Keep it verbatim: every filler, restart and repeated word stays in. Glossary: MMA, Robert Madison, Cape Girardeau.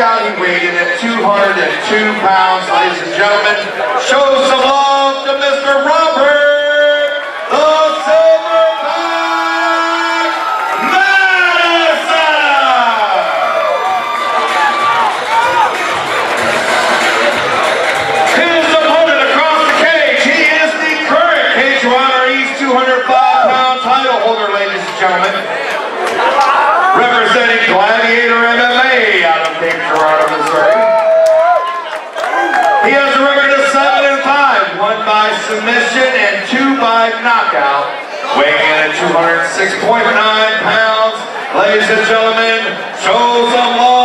County weighing at two hundred two pounds, ladies and gentlemen. Show some love to Mister Robert, the Silverback Madison! His opponent across the cage, he is the current Cage Runner East two hundred five pound title holder, ladies and gentlemen. Representing Gladiator M M A out of Cape Girardeau, Missouri. He has a record of seven and five, one by submission and two by knockout. Weighing in at two hundred six point nine pounds. Ladies and gentlemen, show some love.